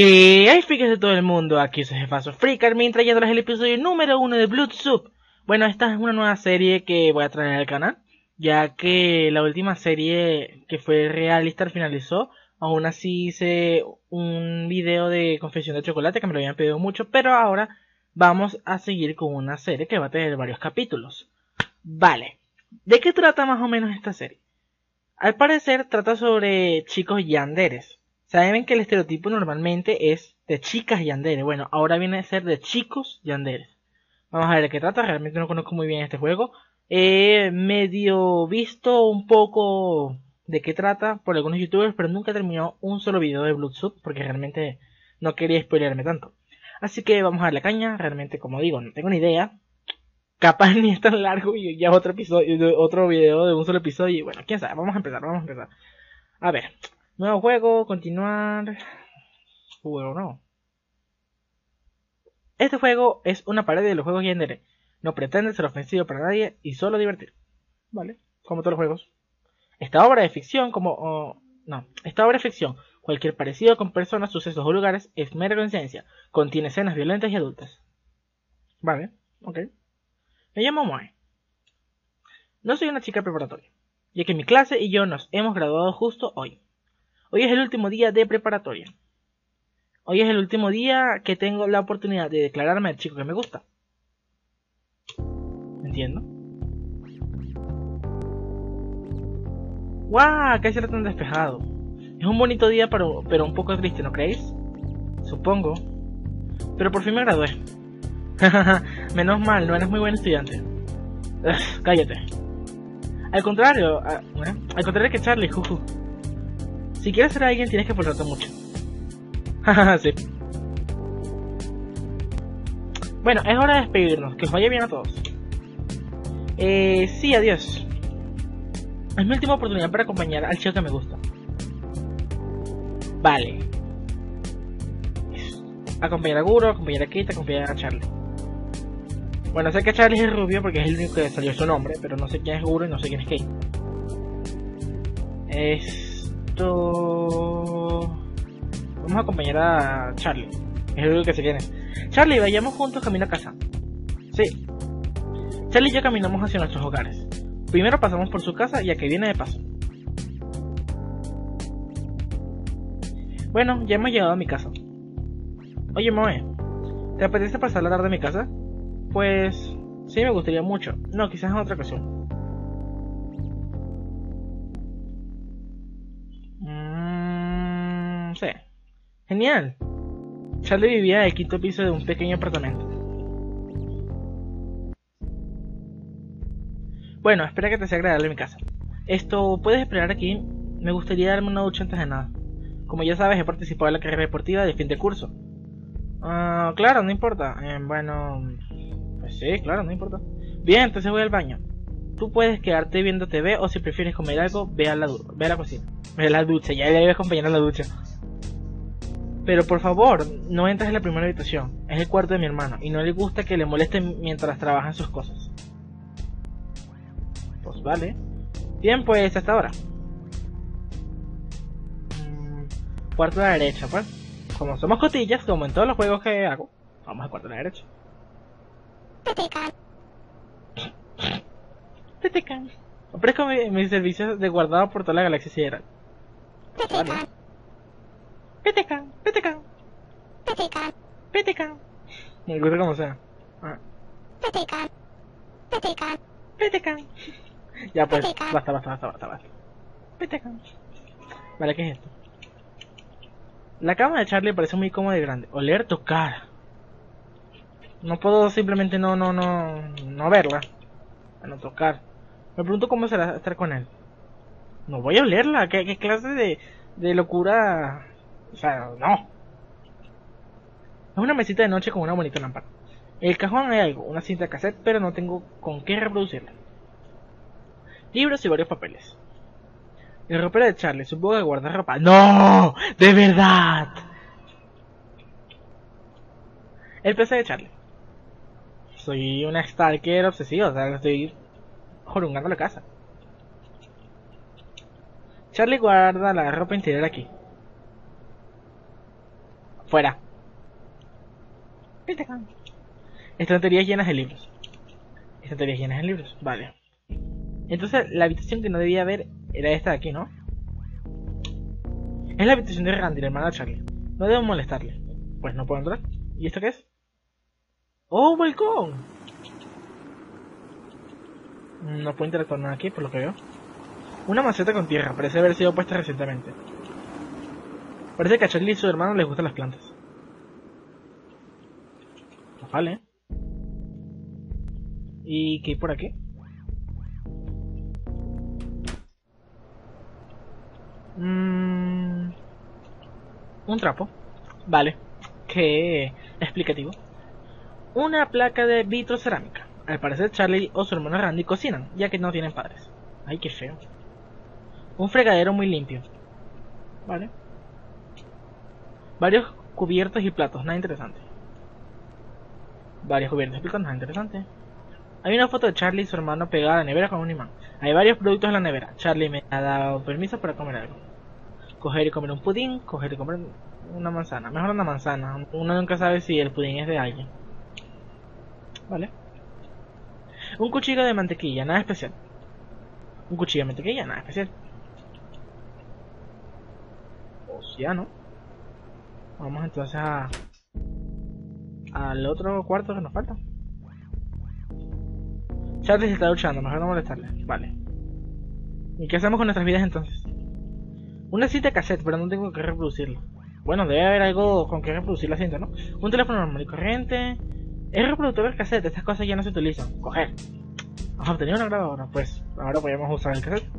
Que hay freaks de todo el mundo, aquí es Jefazo FreakArmin trayéndoles el episodio número 1 de Blood Soup. Bueno, esta es una nueva serie que voy a traer al canal, ya que la última serie que fue realista finalizó. Aún así hice un video de confesión de chocolate que me lo habían pedido mucho, pero ahora vamos a seguir con una serie que va a tener varios capítulos. Vale, ¿de qué trata más o menos esta serie? Al parecer trata sobre chicos yanderes. Saben que el estereotipo normalmente es de chicas yandere. Bueno, ahora viene a ser de chicos yandere. Vamos a ver de qué trata. Realmente no conozco muy bien este juego. He medio visto un poco de qué trata por algunos youtubers, pero nunca he terminado un solo video de Blood Soup porque realmente no quería spoilearme tanto. Así que vamos a dar la caña. Realmente, como digo, no tengo ni idea. Capaz ni es tan largo y ya otro video de un solo episodio. Y bueno, quién sabe. Vamos a empezar. A ver. Nuevo juego, continuar. Juego no. Este juego es una parodia de los juegos Yandere. No pretende ser ofensivo para nadie y solo divertir. Vale, como todos los juegos. Esta obra es ficción. Cualquier parecido con personas, sucesos o lugares es mera coincidencia. Contiene escenas violentas y adultas. Vale, ok. Me llamo Moe. No soy una chica preparatoria, ya que mi clase y yo nos hemos graduado justo hoy. Hoy es el último día de preparatoria. Hoy es el último día que tengo la oportunidad de declararme al chico que me gusta. ¿Entiendo? ¡Guau! ¡Wow! Casi era tan despejado. Es un bonito día, pero un poco triste, ¿no creéis? Supongo. Pero por fin me gradué. Menos mal, no eres muy buen estudiante. Ugh, cállate. Al contrario que Charlie, juju. Si quieres ser alguien, tienes que esforzarte mucho. Jajaja, sí. Bueno, es hora de despedirnos. Que os vaya bien a todos. Sí, adiós. Es mi última oportunidad para acompañar al chico que me gusta. Vale. Acompañar a Guro, acompañar a Kita, acompañar a Charlie. Bueno, sé que Charlie es el rubio porque es el único que salió su nombre, pero no sé quién es Guro y no sé quién es Kate. Vamos a acompañar a Charlie. Es el único que se tiene. Charlie, vayamos juntos camino a casa. Sí. Charlie y yo caminamos hacia nuestros hogares. Primero pasamos por su casa, ya que viene de paso. Bueno, ya hemos llegado a mi casa. Oye, Moe, ¿te apetece pasar la tarde en mi casa? Pues sí, me gustaría mucho. No, quizás en otra ocasión. Sí. Genial. Charlie vivía en el quinto piso de un pequeño apartamento. Bueno, espera que te sea agradable mi casa. Esto, puedes esperar aquí. Me gustaría darme una ducha antes de nada. Como ya sabes, he participado en la carrera deportiva de fin de curso. Claro, no importa. Bueno, pues sí, claro, no importa. Bien, entonces voy al baño. Tú puedes quedarte viendo TV o si prefieres comer algo, ve a la cocina. Ve a la ducha, ya le ibas acompañando a la ducha. Pero por favor, no entres en la primera habitación. Es el cuarto de mi hermano y no le gusta que le molesten mientras trabajan sus cosas. Pues vale. Bien, pues hasta ahora. Cuarto de la derecha, pues. Como somos cotillas, como en todos los juegos que hago, vamos al cuarto de la derecha. Tetecan. Ofrezco mis servicios de guardado por toda la galaxia sideral. Tetecan. Petecan. Me gusta como sea. Petecan. Ya pues, basta. Petecan. Vale, ¿qué es esto? La cama de Charlie parece muy cómoda y grande. Oler, tocar. No puedo simplemente no verla. No tocar. Me pregunto cómo será estar con él. No voy a olerla. ¿Qué clase de locura? O sea, no. Es una mesita de noche con una bonita lámpara. En el cajón hay algo, una cinta de cassette, pero no tengo con qué reproducirla. Libros y varios papeles. El ropero de Charlie, supongo que guardar ropa. ¡No! ¡De verdad! El PC de Charlie. Soy una stalker obsesiva, o sea, estoy jorungando la casa. Charlie guarda la ropa interior aquí. Fuera. Vete acá. Estanterías llenas de libros. Estanterías llenas de libros, vale. Entonces la habitación que no debía haber era esta de aquí, ¿no? Es la habitación de Randy, la hermana de Charlie. No debo molestarle. Pues no puedo entrar. ¿Y esto qué es? ¡Oh, balcón! No puedo interactuar nada aquí, por lo que veo. Una maceta con tierra, parece haber sido puesta recientemente. Parece que a Charlie y su hermano les gustan las plantas. Vale. ¿Y qué hay por aquí? Un trapo. Vale. Qué explicativo. Una placa de vitrocerámica. Al parecer Charlie o su hermano Randy cocinan, ya que no tienen padres. Ay, qué feo. Un fregadero muy limpio. Vale. Varios cubiertos y platos, nada interesante. Varios cubiertos y platos, nada interesante. Hay una foto de Charlie y su hermano pegada a la nevera con un imán. Hay varios productos en la nevera. Charlie me ha dado permiso para comer algo. Coger y comer un pudín, coger y comer una manzana. Mejor una manzana, uno nunca sabe si el pudín es de alguien. Vale. Un cuchillo de mantequilla, nada especial. Un cuchillo de mantequilla, nada especial. O sea, ¿no? Vamos entonces al otro cuarto que nos falta. Charlie se está duchando, mejor no molestarle. Vale. ¿Y qué hacemos con nuestras vidas entonces? Una cinta cassette, pero no tengo que reproducirlo. Bueno, debe haber algo con que reproducir la cinta, ¿no? Un teléfono normal y corriente. Es reproductor de cassette, estas cosas ya no se utilizan. Coger. Vamos a obtener una grabadora, pues ahora podemos usar el cassette.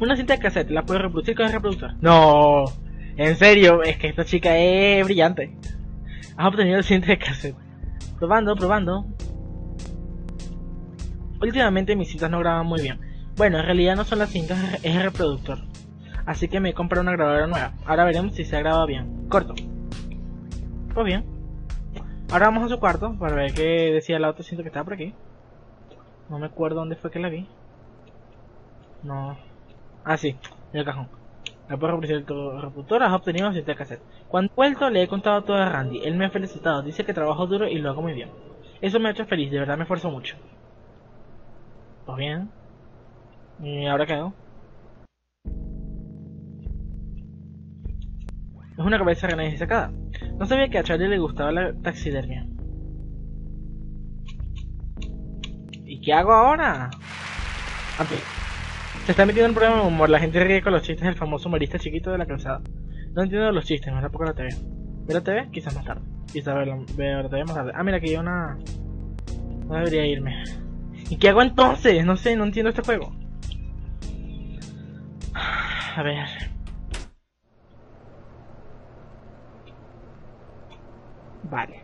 Una cinta de cassette, la puedo reproducir con el reproductor. No, en serio, es que esta chica es brillante. Has obtenido el cinta de cassette. Probando, probando. Últimamente mis cintas no graban muy bien. Bueno, en realidad no son las cintas, es el reproductor. Así que me compré una grabadora nueva. Ahora veremos si se graba bien. Corto. Pues bien. Ahora vamos a su cuarto para ver qué decía la otra cinta que estaba por aquí. No me acuerdo dónde fue que la vi. No. Ah, sí, en el cajón. La puedo reproducir el reproductor. Has obtenido cinta de cassette. Cuando he vuelto le he contado todo a Randy. Él me ha felicitado. Dice que trabajo duro y lo hago muy bien. Eso me ha hecho feliz. De verdad me esfuerzo mucho. Pues bien. ¿Y ahora qué hago? Es una cabeza grande y sacada. No sabía que a Charlie le gustaba la taxidermia. ¿Y qué hago ahora? Okay. Se está metiendo en problema de humor. La gente ríe con los chistes del famoso humorista chiquito de la calzada. No entiendo los chistes, no tampoco la TV. ¿Veo la TV? Quizás más tarde. Quizás veo la TV más tarde. Ah, mira que yo una... No debería irme. ¿Y qué hago entonces? No sé, no entiendo este juego. A ver. Vale.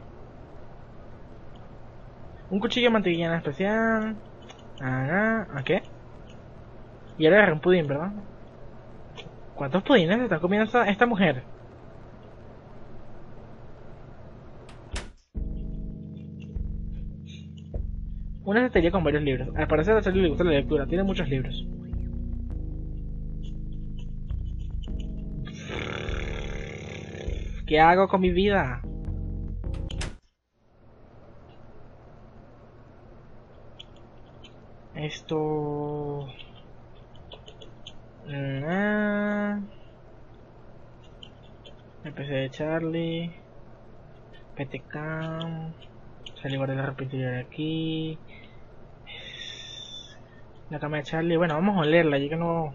Un cuchillo de mantequilla especial. Ah, ¿qué? Y ahora agarré un pudín, ¿verdad? ¿Cuántos pudines está comiendo esta mujer? Una estantería con varios libros. Al parecer a Charlie le gusta la lectura. Tiene muchos libros. ¿Qué hago con mi vida? Esto... Empecé de Charlie. PTK. Salí guardé la repetidora aquí. La cama de Charlie, bueno, vamos a olerla, ya que no...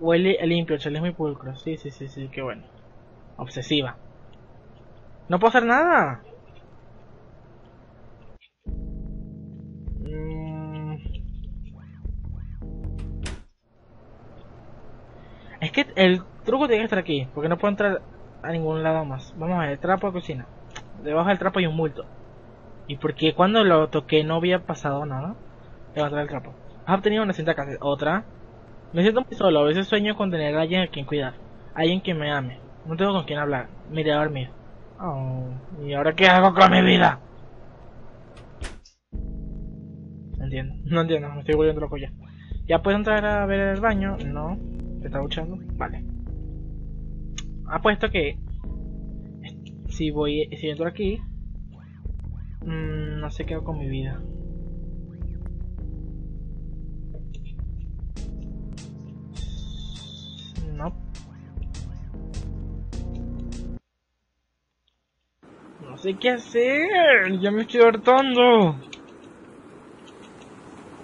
Huele limpio, Charlie es muy pulcro, sí, qué bueno. Obsesiva. ¡No puedo hacer nada! Es que el truco tiene que estar aquí, porque no puedo entrar a ningún lado más. Vamos a ver, el trapo de cocina. Debajo del trapo hay un bulto. ¿Y porque cuando lo toqué no había pasado nada? Levantar el trapo. Has obtenido una cinta cassette. Otra. Me siento muy solo. A veces sueño con tener a alguien a quien cuidar. Alguien que me ame. No tengo con quien hablar. Me iré a dormir. Oh, ¿y ahora qué hago con mi vida? No entiendo. Me estoy volviendo loco ya. ¿Ya puedo entrar a ver el baño? No. ¿Te está duchando? Vale. Apuesto que Si voy, si entro aquí, no sé qué hago con mi vida. No. No sé qué hacer. Ya me estoy hartando.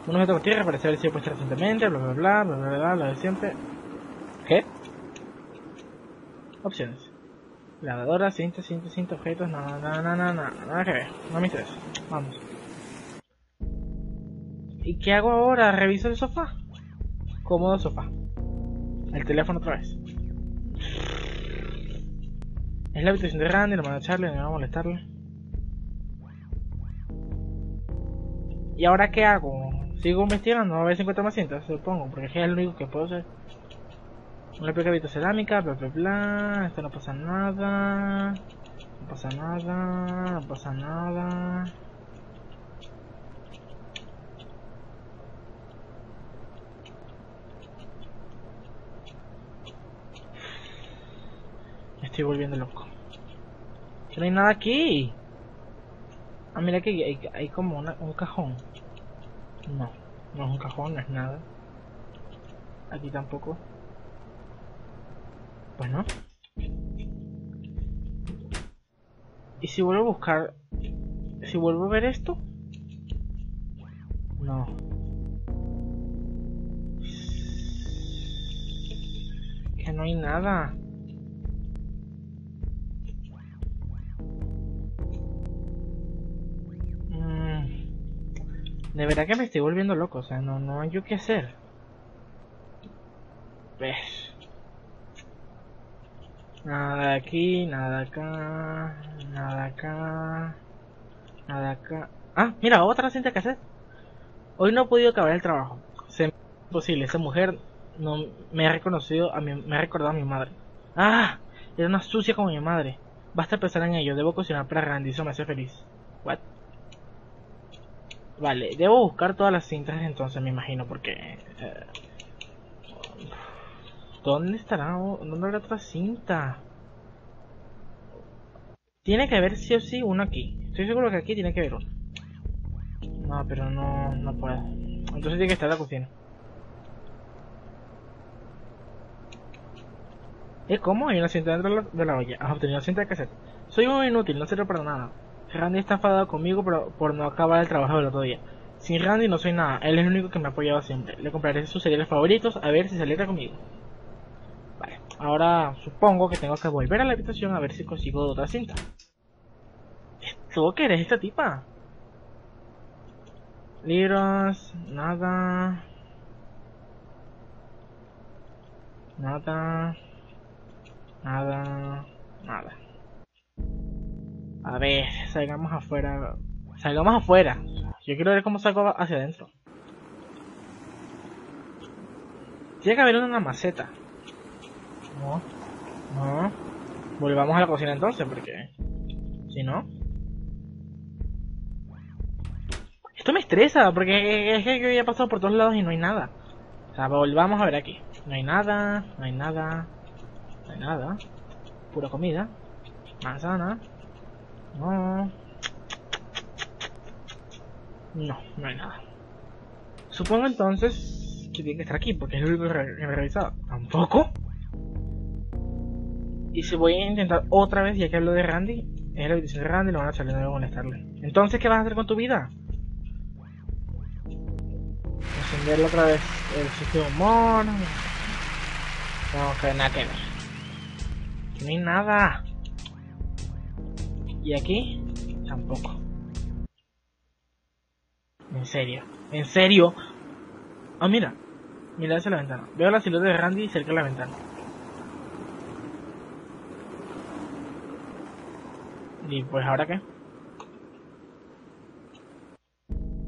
Uno me toca tierra para saber si he puesto recientemente, bla bla bla bla bla bla, lo de siempre. ¿Qué? Opciones. Lavadora, cinta, objetos, nada que ver, no me interesa, vamos. ¿Y qué hago ahora? ¿Reviso el sofá? Cómodo sofá. El teléfono otra vez. Es la habitación de Randy, hermano Charlie, no me va a molestarle. ¿Y ahora qué hago? ¿Sigo investigando? A ver si encuentro más cintas, supongo, porque es lo único que puedo hacer. Una placa cerámica, bla bla bla, esto no pasa nada, no pasa nada, no pasa nada. Me estoy volviendo loco. No hay nada aquí. Ah, mira que hay como un cajón. No, no es un cajón, no es nada. Aquí tampoco. Pues no. ¿Y si vuelvo a buscar? ¿Si vuelvo a ver esto? No. Que no hay nada. De verdad que me estoy volviendo loco, o sea, no hay yo qué hacer. ¿Ves? Nada aquí, nada acá, nada acá, nada acá. Ah, mira, otra cinta que hacer. Hoy no he podido acabar el trabajo. Se me es imposible, esa mujer no me ha reconocido, me ha recordado a mi madre. Ah, era una sucia como mi madre. Basta pensar en ello, debo cocinar para Randy, eso me hace feliz. What? Vale, debo buscar todas las cintas entonces, me imagino, porque... ¿dónde estará? ¿Dónde habrá otra cinta? Tiene que haber sí o sí una aquí. Estoy seguro que aquí tiene que haber una. No, pero no puedo. Entonces tiene que estar en la cocina. ¿Cómo? Hay una cinta dentro de la olla. Has obtenido una cinta de cassette. Soy muy inútil, no sirve para nada. Randy está enfadado conmigo por no acabar el trabajo del otro día. Sin Randy no soy nada. Él es el único que me ha apoyado siempre. Le compraré sus cereales favoritos a ver si saliera conmigo. Ahora supongo que tengo que volver a la habitación a ver si consigo otra cinta. ¿Qué eres esta tipa? Libros, nada. Nada. Nada. Nada. A ver, salgamos afuera. Salgamos afuera. Yo quiero ver cómo salgo hacia adentro. Tiene que haber una maceta. No, no. Volvamos a la cocina entonces, porque si no, esto me estresa, porque es que yo ya he pasado por todos lados y no hay nada. O sea, volvamos a ver aquí. No hay nada, no hay nada, no hay nada. Pura comida. Manzana. No. No hay nada. Supongo entonces que tiene que estar aquí, porque es lo único que he revisado. ¿Tampoco? Y si voy a intentar otra vez, ya que hablo de Randy, es la habitación de Randy, lo van a echarle, no voy a molestarle. Entonces, ¿qué vas a hacer con tu vida? Encenderlo otra vez, el chiste de humor. No, que nada que ver. No hay nada. Y aquí, tampoco. En serio, en serio. Ah, mira. Mira hacia la ventana. Veo la silueta de Randy cerca de la ventana. Y pues ahora qué,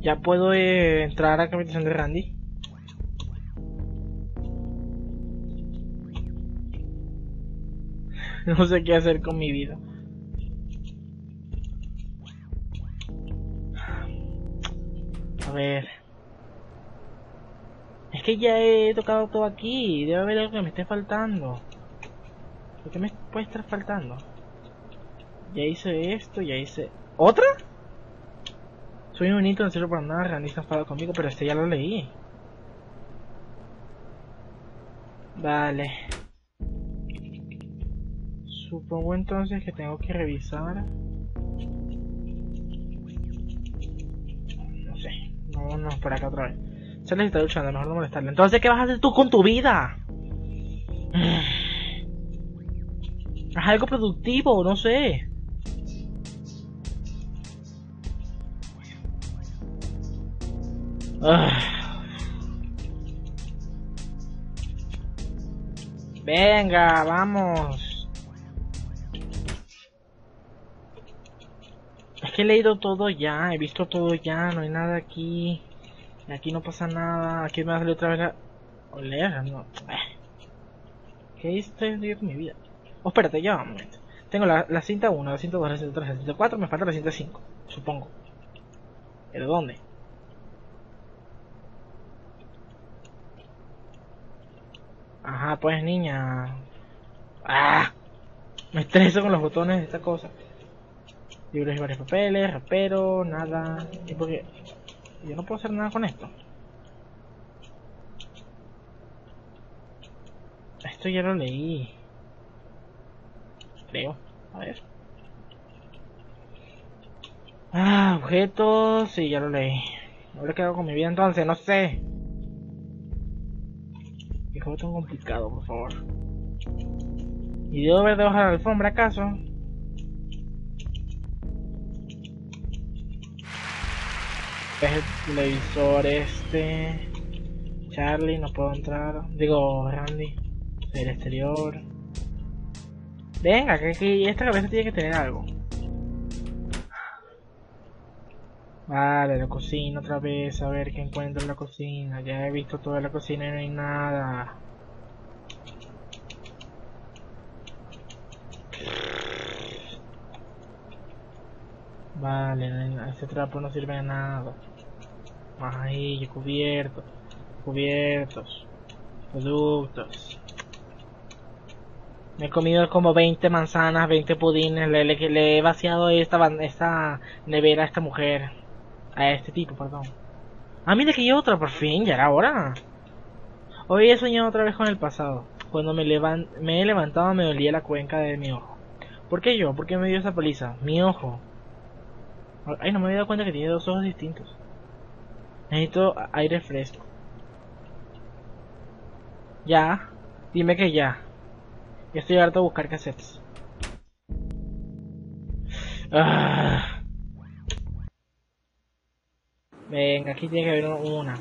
ya puedo entrar a la habitación de Randy. No sé qué hacer con mi vida. A ver, es que ya he tocado todo aquí. Debe haber algo que me esté faltando. ¿Por qué me puede estar faltando? Ya hice esto, ya hice... ¿Otra? Soy un bonito, no sirve para nada, Randy está enfadado conmigo, pero este ya lo leí. Vale. Supongo entonces que tengo que revisar... No sé, vámonos por acá otra vez. Se les está duchando, mejor no molestarle. Entonces, ¿qué vas a hacer tú con tu vida? Haz algo productivo, no sé. Venga, vamos. Es que he leído todo ya, he visto todo ya, no hay nada aquí. Aquí no pasa nada, aquí me va a salir otra vez la... Oler, no. ¿Qué estoy haciendo con mi vida? Oh, espérate, ya vamos. Tengo la cinta 1, la cinta 2, la cinta 3, la cinta 4, me falta la cinta 5, supongo. ¿Pero dónde? Ajá, pues niña. ¡Ah! Me estreso con los botones de esta cosa. Libros y varios papeles, rapero, nada. ¿Y por qué? Yo no puedo hacer nada con esto. Esto ya lo leí. Creo. A ver. Ah, objetos. Sí, ya lo leí. Ahora qué hago con mi vida entonces, no sé. Qué juego tan complicado, por favor. ¿Y debo ver debajo de la alfombra acaso? Es el televisor este. Charlie, no puedo entrar. Digo, Randy. El exterior. Venga, que aquí esta cabeza tiene que tener algo. Vale, la cocina otra vez, a ver qué encuentro en la cocina. Ya he visto toda la cocina y no hay nada. Vale, no hay nada. Este trapo no sirve de nada. Más ahí, cubiertos. Cubiertos. Productos. Me he comido como 20 manzanas, 20 pudines, le he vaciado esta nevera a esta mujer. A este tipo, perdón. Ah, mira que hay otra, por fin, ya era hora. Hoy he soñado otra vez con el pasado. Cuando me he levantado me dolía la cuenca de mi ojo. ¿Por qué yo? ¿Por qué me dio esa paliza? Mi ojo. Ay, no me había dado cuenta que tiene dos ojos distintos. Necesito aire fresco. Ya, dime que ya. Ya estoy harto de buscar cassettes. Ah. Venga, aquí tiene que haber una.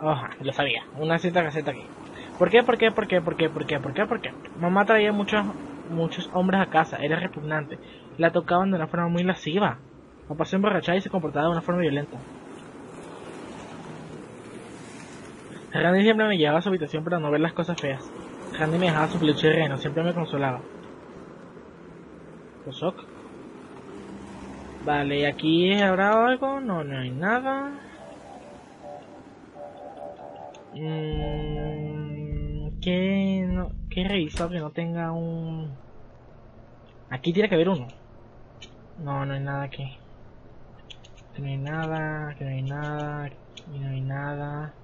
Oh, lo sabía. Una cierta caseta aquí. ¿Por qué? ¿Por qué? ¿Por qué? ¿Por qué? ¿Por qué? ¿Por qué? ¿Por qué? Mamá traía muchos hombres a casa. Era repugnante. La tocaban de una forma muy lasciva. Papá se emborrachaba y se comportaba de una forma violenta. Randy siempre me llevaba a su habitación para no ver las cosas feas. Randy me dejaba su peluche de reno, siempre me consolaba. ¿Qué shock? Vale, ¿y aquí habrá algo? No, no hay nada. ¿Qué he revisado que no tenga un...? Aquí tiene que haber uno. No, no hay nada aquí. Aquí no hay nada, aquí no hay nada, aquí no hay nada.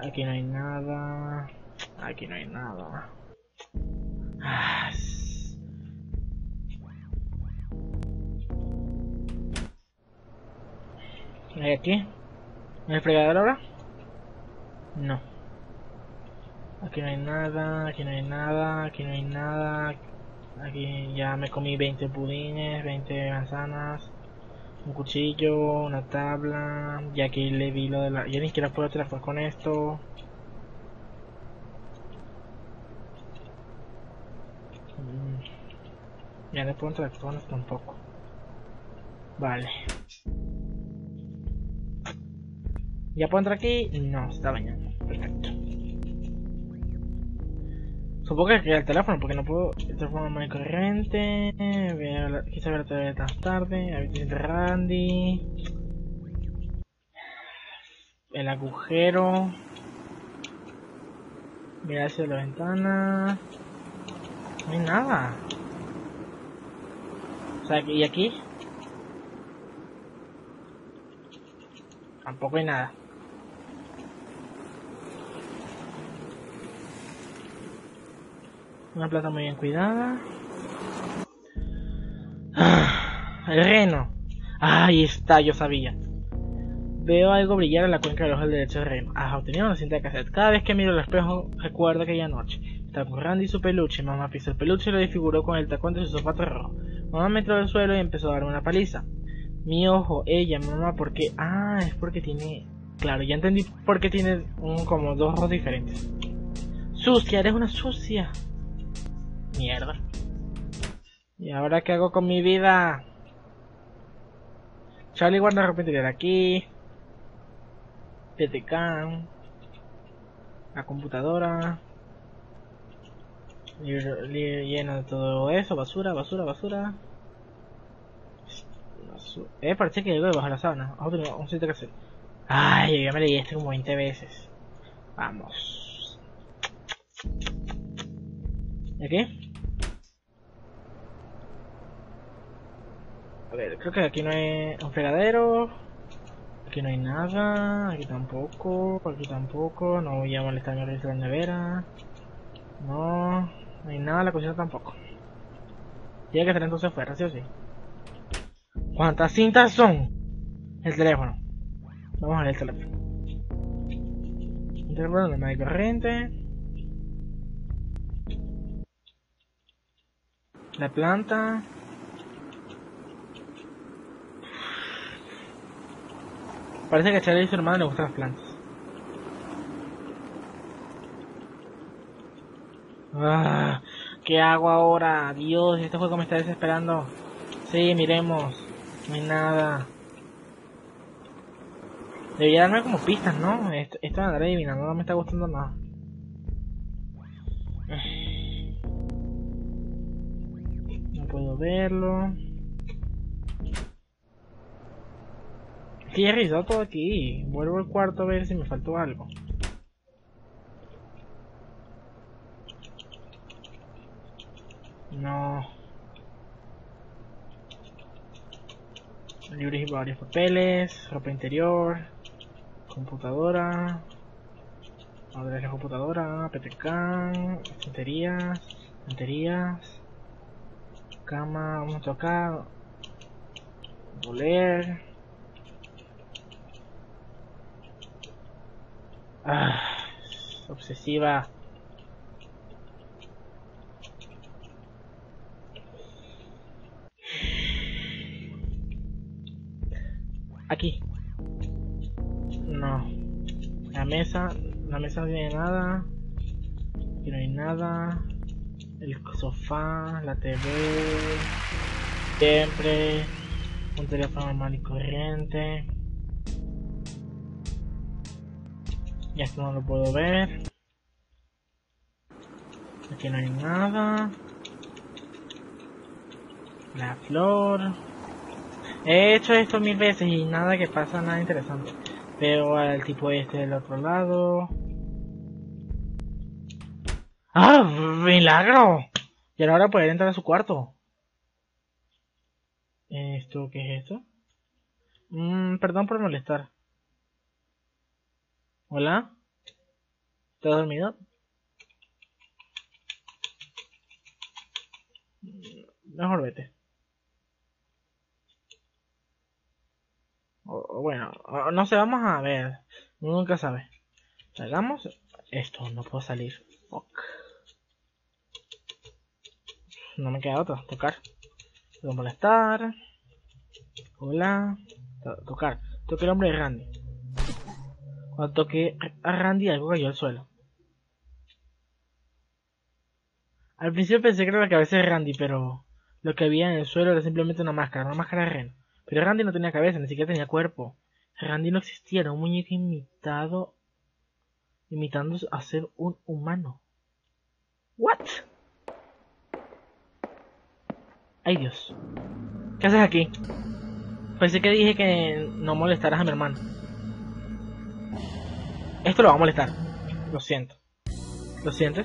Aquí no hay nada. Aquí no hay nada. ¿Qué hay aquí? ¿En el fregador ahora? No. Aquí no hay nada, aquí no hay nada, aquí no hay nada. Aquí ya me comí 20 pudines, 20 manzanas, un cuchillo, una tabla. Y aquí le vi lo de la... Yo ni siquiera puedo trabajar con esto. Ya no puedo entrar con esto tampoco. Vale. ¿Ya puedo entrar aquí? No, está bañando. Perfecto. Supongo que el teléfono, porque no puedo... El teléfono no hay corriente... Quizá ver la tele tan tarde... Habitación de Randy... El agujero... Mira hacia la ventana... No hay nada... sea, y aquí tampoco hay nada. Una plata muy bien cuidada. ¡Ah! El reno. Ahí está, yo sabía. Veo algo brillar en la cuenca del ojo del derecho del reno. Ah, obtenido una cinta de cassette. Cada vez que miro el espejo, recuerdo aquella noche. Estaba con Randy y su peluche. Mamá pisó el peluche y lo desfiguró con el tacón de su zapato rojo. Mamá me entró al suelo y empezó a darme una paliza. Mi ojo, ella, mamá, ¿por qué? Ah, es porque tiene... Claro, ya entendí por qué tiene como dos ojos diferentes. Sucia, eres una sucia. Mierda. ¿Y ahora qué hago con mi vida? Charlie guarda ropa interior aquí. PTK. La computadora. Libro lleno de todo eso. Basura, basura, basura. Parece que llegó debajo de la sábana. Un sitio que hacer. Ay, ya me leí este como 20 veces. Vamos. ¿Y aquí? A ver, creo que aquí no hay un fregadero. Aquí no hay nada. Aquí tampoco. Aquí tampoco. No voy a molestarme a revisar la nevera. No. No hay nada en la cocina tampoco. Tiene que estar entonces fuera, sí o sí. ¿Cuántas cintas son? El teléfono. Vamos a ver el teléfono. El teléfono no hay corriente. La planta. Parece que a Charlie y su hermano le gustan las plantas. Ah, ¿qué hago ahora? Dios, este juego me está desesperando. Sí, miremos. No hay nada. Debería darme como pistas, ¿no? Esto me andaré adivinando, no me está gustando nada. Puedo verlo. Sí, he revisado todo aquí. Vuelvo al cuarto a ver si me faltó algo. No. Libros y varios papeles. Ropa interior. Computadora. Otra vez la computadora. PTK. Estanterías. Estanterías. Cama, vamos a tocar. Voler. Ah, obsesiva. Aquí. No. La mesa no tiene nada. Aquí no hay nada. El sofá, la TV, siempre un teléfono normal y corriente. Ya esto no lo puedo ver. Aquí no hay nada. La flor. He hecho esto 1000 veces y nada que pasa, nada interesante. Veo al tipo este del otro lado. ¡Ah! ¡Milagro! Y ahora poder entrar a su cuarto. ¿Esto qué es esto? Perdón por molestar. ¿Hola? ¿Estás dormido? Mejor vete. O bueno, no sé, vamos a ver. Uno nunca sabe. Hagamos esto, no puedo salir. Fuck. No me queda otra, tocar. Puedo molestar. Hola. Tocar. Toqué el hombre de Randy. Cuando toqué a Randy algo cayó al suelo. Al principio pensé que era la cabeza de Randy, pero lo que había en el suelo era simplemente una máscara de reno. Pero Randy no tenía cabeza, ni siquiera tenía cuerpo. Randy no existía, era un muñeco imitando a ser un humano. ¿What? Ay Dios. ¿Qué haces aquí? Pensé que dije que no molestaras a mi hermano. Esto lo va a molestar. Lo siento. ¿Lo sientes?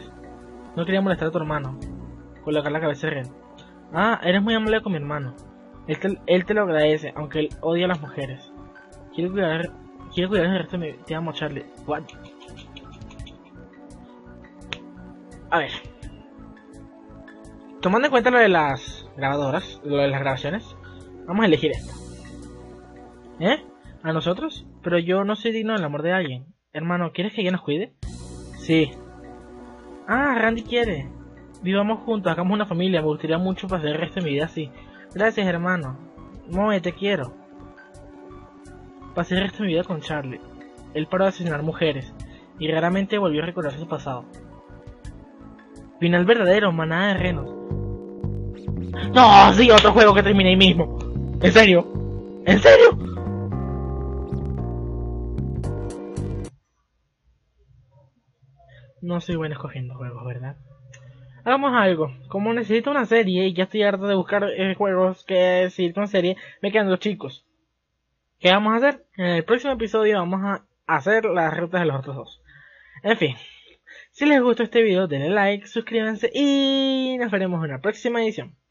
No quería molestar a tu hermano. Colocar la cabeza de reno. Ah, eres muy amable con mi hermano. Él te lo agradece, aunque él odia a las mujeres. Quiero cuidar el resto de mi vida. Te amo, Charlie. What? A ver. Tomando en cuenta lo de las grabadoras, lo de las grabaciones, vamos a elegir esta. ¿Eh? ¿A nosotros? Pero yo no soy digno del amor de alguien. Hermano, ¿quieres que alguien nos cuide? Sí. Ah, Randy quiere. Vivamos juntos, hagamos una familia. Me gustaría mucho pasar el resto de mi vida así. Gracias, hermano. Moe, te quiero. Pasé el resto de mi vida con Charlie. Él paró de asesinar mujeres y raramente volvió a recordar su pasado. Final verdadero, manada de renos. ¡No! Sí, otro juego que terminé ahí mismo. ¿En serio? ¿En serio? No soy bueno escogiendo juegos, ¿verdad? Hagamos algo. Como necesito una serie y ya estoy harto de buscar juegos que decir con serie, me quedan los chicos. ¿Qué vamos a hacer? En el próximo episodio vamos a hacer las rutas de los otros dos. En fin. Si les gustó este video, denle like, suscríbanse y nos veremos en la próxima edición.